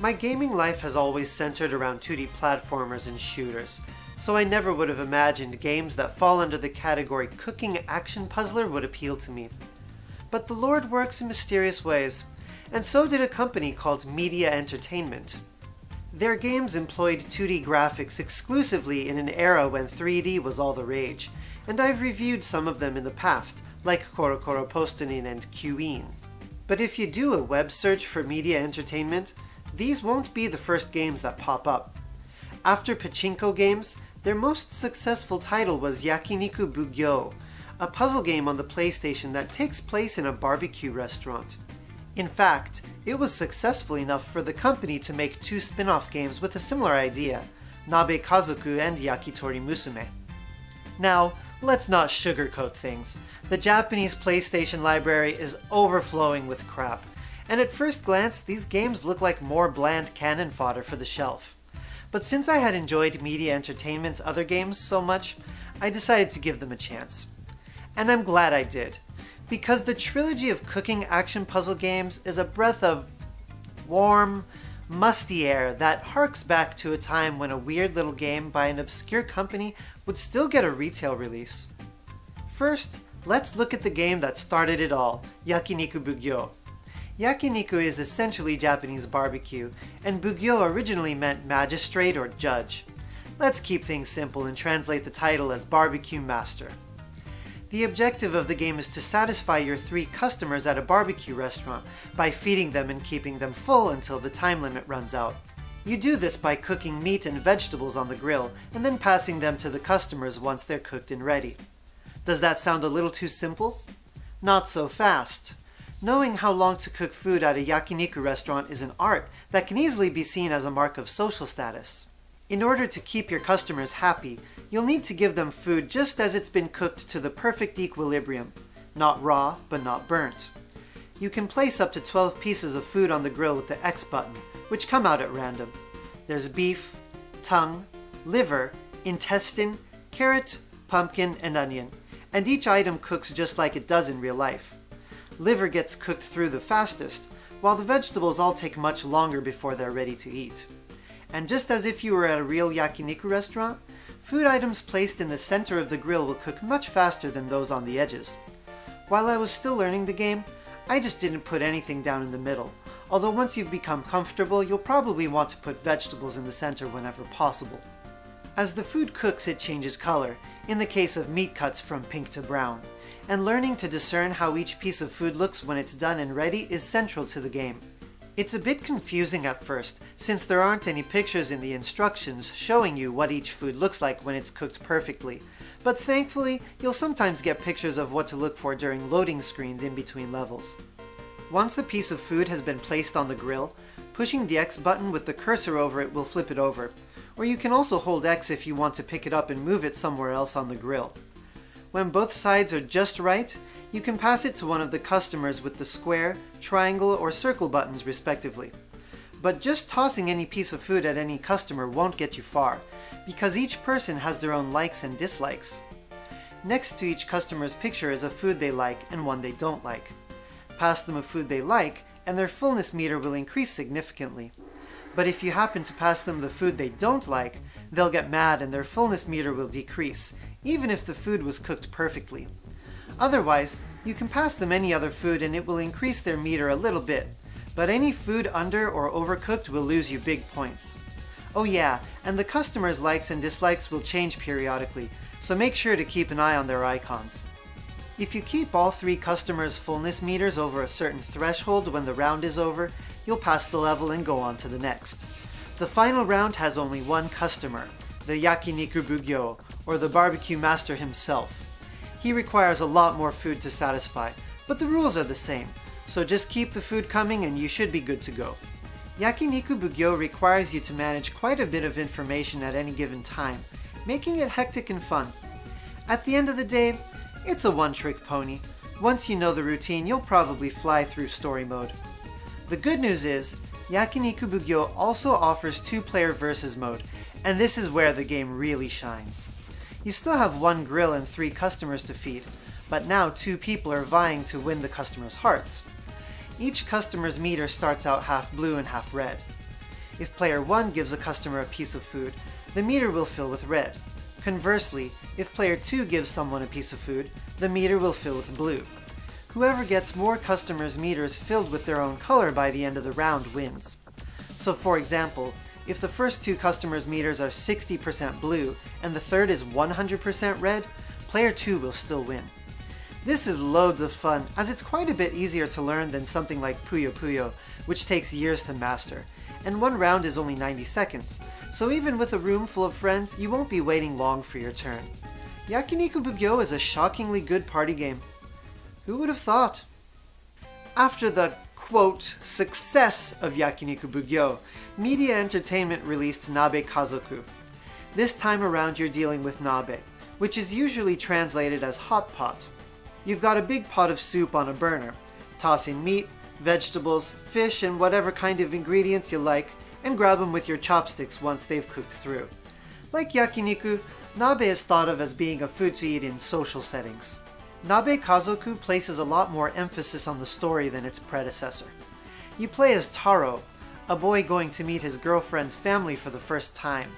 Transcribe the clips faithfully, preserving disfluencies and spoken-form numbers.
My gaming life has always centered around two D platformers and shooters, so I never would have imagined games that fall under the category cooking action puzzler would appeal to me. But the Lord works in mysterious ways, and so did a company called Media Entertainment. Their games employed two D graphics exclusively in an era when three D was all the rage, and I've reviewed some of them in the past, like Coro Coro Postanin and Kyuiin. But if you do a web search for Media Entertainment, these won't be the first games that pop up. After pachinko games, their most successful title was Yakiniku Bugyo, a puzzle game on the PlayStation that takes place in a barbecue restaurant. In fact, it was successful enough for the company to make two spin-off games with a similar idea, Nabe Kazoku and Yakitori Musume. Now, let's not sugarcoat things. The Japanese PlayStation library is overflowing with crap, and at first glance these games look like more bland cannon fodder for the shelf. But since I had enjoyed Media Entertainment's other games so much, I decided to give them a chance. And I'm glad I did, because the trilogy of cooking action puzzle games is a breath of warm, musty air that harks back to a time when a weird little game by an obscure company would still get a retail release. First, let's look at the game that started it all, Yakiniku Bugyo. Yakiniku is essentially Japanese barbecue, and Bugyo originally meant magistrate or judge. Let's keep things simple and translate the title as barbecue master. The objective of the game is to satisfy your three customers at a barbecue restaurant by feeding them and keeping them full until the time limit runs out. You do this by cooking meat and vegetables on the grill and then passing them to the customers once they're cooked and ready. Does that sound a little too simple? Not so fast. Knowing how long to cook food at a yakiniku restaurant is an art that can easily be seen as a mark of social status. In order to keep your customers happy, you'll need to give them food just as it's been cooked to the perfect equilibrium, not raw, but not burnt. You can place up to twelve pieces of food on the grill with the X button, which come out at random. There's beef, tongue, liver, intestine, carrot, pumpkin, and onion, and each item cooks just like it does in real life. Liver gets cooked through the fastest, while the vegetables all take much longer before they're ready to eat. And just as if you were at a real yakiniku restaurant, food items placed in the center of the grill will cook much faster than those on the edges. While I was still learning the game, I just didn't put anything down in the middle, although once you've become comfortable, you'll probably want to put vegetables in the center whenever possible. As the food cooks, it changes color, in the case of meat cuts from pink to brown, and learning to discern how each piece of food looks when it's done and ready is central to the game. It's a bit confusing at first, since there aren't any pictures in the instructions showing you what each food looks like when it's cooked perfectly, but thankfully you'll sometimes get pictures of what to look for during loading screens in between levels. Once a piece of food has been placed on the grill, pushing the X button with the cursor over it will flip it over, or you can also hold X if you want to pick it up and move it somewhere else on the grill. When both sides are just right, you can pass it to one of the customers with the square, triangle, or circle buttons respectively. But just tossing any piece of food at any customer won't get you far, because each person has their own likes and dislikes. Next to each customer's picture is a food they like and one they don't like. Pass them a food they like, and their fullness meter will increase significantly. But if you happen to pass them the food they don't like, they'll get mad and their fullness meter will decrease, even if the food was cooked perfectly. Otherwise, you can pass them any other food and it will increase their meter a little bit, but any food under or overcooked will lose you big points. Oh yeah, and the customer's likes and dislikes will change periodically, so make sure to keep an eye on their icons. If you keep all three customers' fullness meters over a certain threshold when the round is over, you'll pass the level and go on to the next. The final round has only one customer, the Yakiniku Bugyo, or the barbecue master himself. He requires a lot more food to satisfy, but the rules are the same, so just keep the food coming and you should be good to go. Yakiniku Bugyo requires you to manage quite a bit of information at any given time, making it hectic and fun. At the end of the day, it's a one-trick pony. Once you know the routine, you'll probably fly through story mode. The good news is, Yakiniku Bugyo also offers two-player versus mode, and this is where the game really shines. You still have one grill and three customers to feed, but now two people are vying to win the customers' hearts. Each customer's meter starts out half blue and half red. If player one gives a customer a piece of food, the meter will fill with red. Conversely, if player two gives someone a piece of food, the meter will fill with blue. Whoever gets more customers' meters filled with their own color by the end of the round wins. So for example, if the first two customers' meters are sixty percent blue and the third is one hundred percent red, player two will still win. This is loads of fun, as it's quite a bit easier to learn than something like Puyo Puyo, which takes years to master, and one round is only ninety seconds, so even with a room full of friends, you won't be waiting long for your turn. Yakiniku Bugyo is a shockingly good party game. Who would have thought? After the, quote, success of Yakiniku Bugyo, Media Entertainment released Nabe Kazoku. This time around you're dealing with nabe, which is usually translated as hot pot. You've got a big pot of soup on a burner, toss in meat, vegetables, fish, and whatever kind of ingredients you like, and grab them with your chopsticks once they've cooked through. Like yakiniku, nabe is thought of as being a food to eat in social settings. Nabe Kazoku places a lot more emphasis on the story than its predecessor. You play as Taro, a boy going to meet his girlfriend's family for the first time.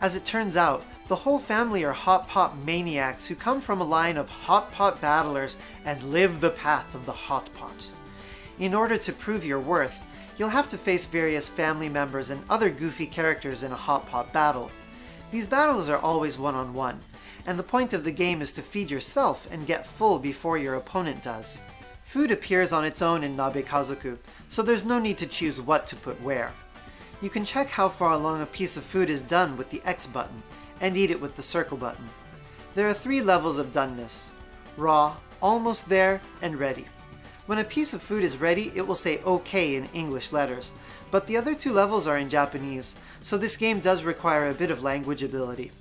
As it turns out, the whole family are hot pot maniacs who come from a line of hot pot battlers and live the path of the hot pot. In order to prove your worth, you'll have to face various family members and other goofy characters in a hot pot battle. These battles are always one-on-one, and the point of the game is to feed yourself and get full before your opponent does. Food appears on its own in Nabe Kazoku, so there's no need to choose what to put where. You can check how far along a piece of food is done with the X button, and eat it with the circle button. There are three levels of doneness: raw, almost there, and ready. When a piece of food is ready, it will say OK in English letters, but the other two levels are in Japanese, so this game does require a bit of language ability.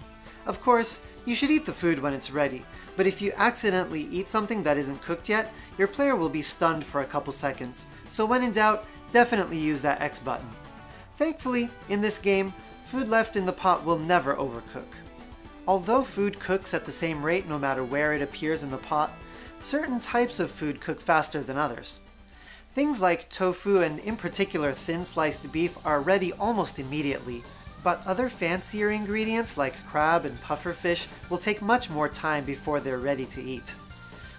Of course, you should eat the food when it's ready, but if you accidentally eat something that isn't cooked yet, your player will be stunned for a couple seconds, so when in doubt, definitely use that X button. Thankfully, in this game, food left in the pot will never overcook. Although food cooks at the same rate no matter where it appears in the pot, certain types of food cook faster than others. Things like tofu and in particular thin sliced beef are ready almost immediately, but other fancier ingredients like crab and pufferfish will take much more time before they're ready to eat.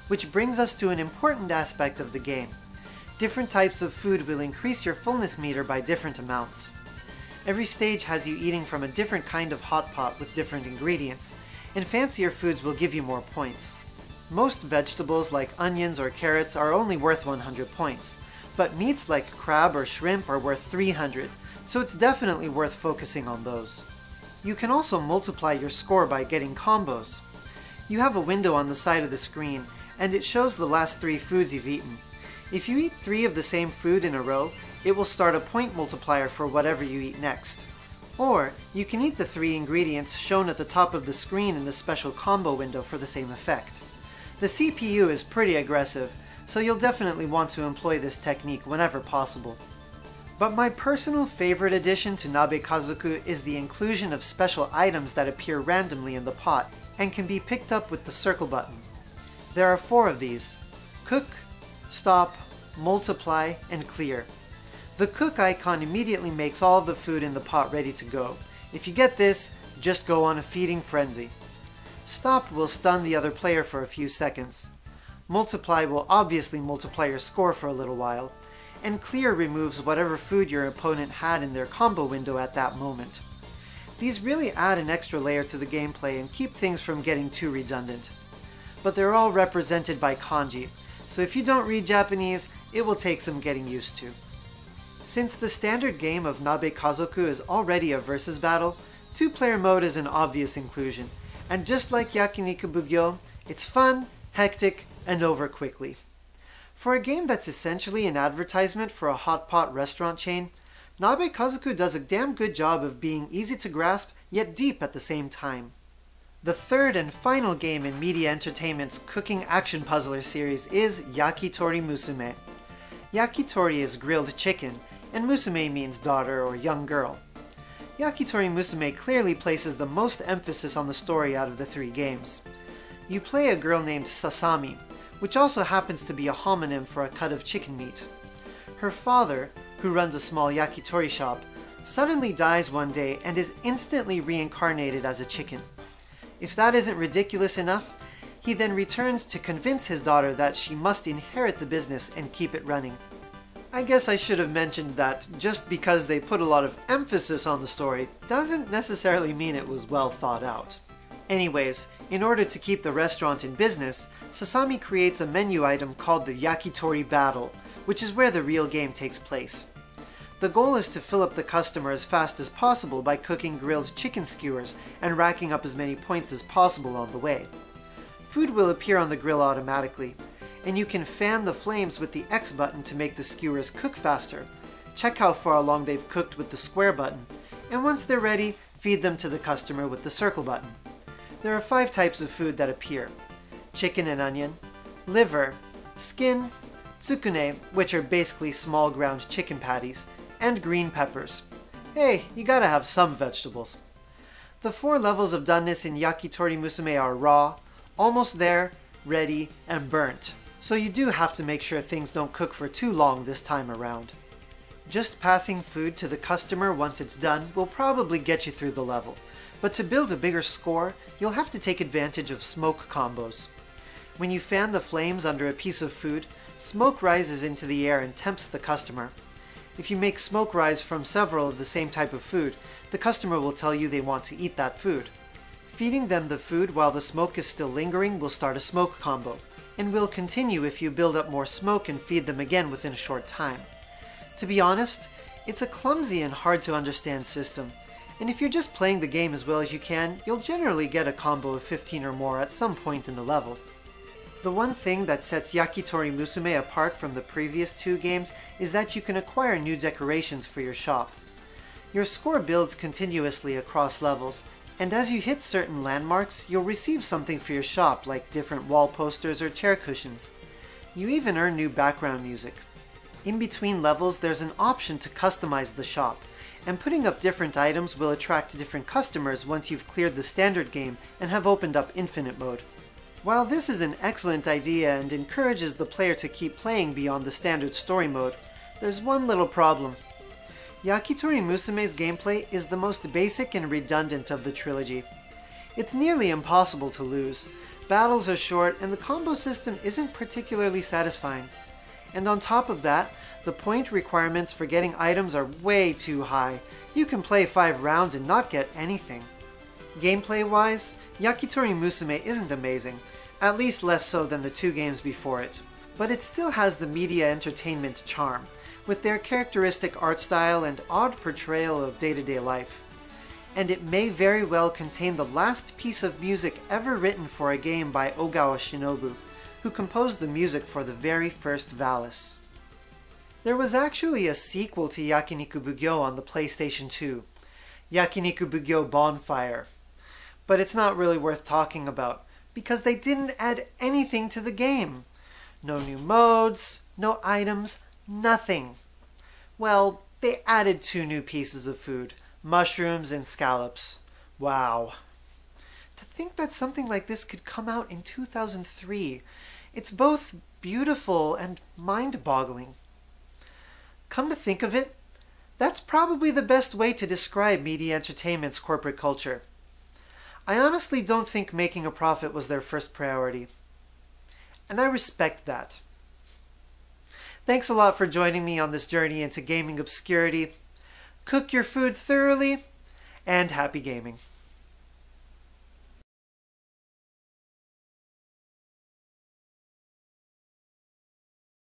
Which brings us to an important aspect of the game. Different types of food will increase your fullness meter by different amounts. Every stage has you eating from a different kind of hot pot with different ingredients, and fancier foods will give you more points. Most vegetables like onions or carrots are only worth one hundred points, but meats like crab or shrimp are worth three hundred, so it's definitely worth focusing on those. You can also multiply your score by getting combos. You have a window on the side of the screen, and it shows the last three foods you've eaten. If you eat three of the same food in a row, it will start a point multiplier for whatever you eat next. Or, you can eat the three ingredients shown at the top of the screen in the special combo window for the same effect. The C P U is pretty aggressive, so you'll definitely want to employ this technique whenever possible. But my personal favorite addition to Nabe Kazoku is the inclusion of special items that appear randomly in the pot and can be picked up with the circle button. There are four of these: cook, stop, multiply, and clear. The cook icon immediately makes all the food in the pot ready to go. If you get this, just go on a feeding frenzy. Stop will stun the other player for a few seconds. Multiply will obviously multiply your score for a little while, and clear removes whatever food your opponent had in their combo window at that moment. These really add an extra layer to the gameplay and keep things from getting too redundant. But they're all represented by kanji, so if you don't read Japanese, it will take some getting used to. Since the standard game of Nabe Kazoku is already a versus battle, two-player mode is an obvious inclusion, and just like Yakiniku Bugyo, it's fun, hectic, and over quickly. For a game that's essentially an advertisement for a hot pot restaurant chain, Nabe Kazoku does a damn good job of being easy to grasp, yet deep at the same time. The third and final game in Media Entertainment's Cooking Action Puzzler series is Yakitori Musume. Yakitori is grilled chicken, and Musume means daughter or young girl. Yakitori Musume clearly places the most emphasis on the story out of the three games. You play a girl named Sasami, which also happens to be a homonym for a cut of chicken meat. Her father, who runs a small yakitori shop, suddenly dies one day and is instantly reincarnated as a chicken. If that isn't ridiculous enough, he then returns to convince his daughter that she must inherit the business and keep it running. I guess I should have mentioned that just because they put a lot of emphasis on the story doesn't necessarily mean it was well thought out. Anyways, in order to keep the restaurant in business, Sasami creates a menu item called the Yakitori Battle, which is where the real game takes place. The goal is to fill up the customer as fast as possible by cooking grilled chicken skewers and racking up as many points as possible on the way. Food will appear on the grill automatically, and you can fan the flames with the X button to make the skewers cook faster, check how far along they've cooked with the square button, and once they're ready, feed them to the customer with the circle button. There are five types of food that appear: chicken and onion, liver, skin, tsukune, which are basically small ground chicken patties, and green peppers. Hey, you gotta have some vegetables. The four levels of doneness in Yakitori Musume are raw, almost there, ready, and burnt, so you do have to make sure things don't cook for too long this time around. Just passing food to the customer once it's done will probably get you through the level, but to build a bigger score, you'll have to take advantage of smoke combos. When you fan the flames under a piece of food, smoke rises into the air and tempts the customer. If you make smoke rise from several of the same type of food, the customer will tell you they want to eat that food. Feeding them the food while the smoke is still lingering will start a smoke combo, and will continue if you build up more smoke and feed them again within a short time. To be honest, it's a clumsy and hard to understand system, and if you're just playing the game as well as you can, you'll generally get a combo of fifteen or more at some point in the level. The one thing that sets Yakitori Musume apart from the previous two games is that you can acquire new decorations for your shop. Your score builds continuously across levels, and as you hit certain landmarks, you'll receive something for your shop, like different wall posters or chair cushions. You even earn new background music. In between levels, there's an option to customize the shop, and putting up different items will attract different customers once you've cleared the standard game and have opened up Infinite Mode. While this is an excellent idea and encourages the player to keep playing beyond the standard story mode, there's one little problem. Yakitori Musume's gameplay is the most basic and redundant of the trilogy. It's nearly impossible to lose, battles are short, and the combo system isn't particularly satisfying. And on top of that, the point requirements for getting items are way too high. You can play five rounds and not get anything. Gameplay-wise, Yakitori Musume isn't amazing, at least less so than the two games before it. But it still has the Media Entertainment charm, with their characteristic art style and odd portrayal of day-to-day life. And it may very well contain the last piece of music ever written for a game by Ogawa Shinobu, who composed the music for the very first Valis. There was actually a sequel to Yakiniku Bugyo on the PlayStation two, Yakiniku Bugyo Bonfire, but it's not really worth talking about, because they didn't add anything to the game. No new modes, no items, nothing. Well, they added two new pieces of food, mushrooms and scallops. Wow. To think that something like this could come out in two thousand three, it's both beautiful and mind-boggling. Come to think of it, that's probably the best way to describe Media Entertainment's corporate culture. I honestly don't think making a profit was their first priority, and I respect that. Thanks a lot for joining me on this journey into gaming obscurity. Cook your food thoroughly, and happy gaming.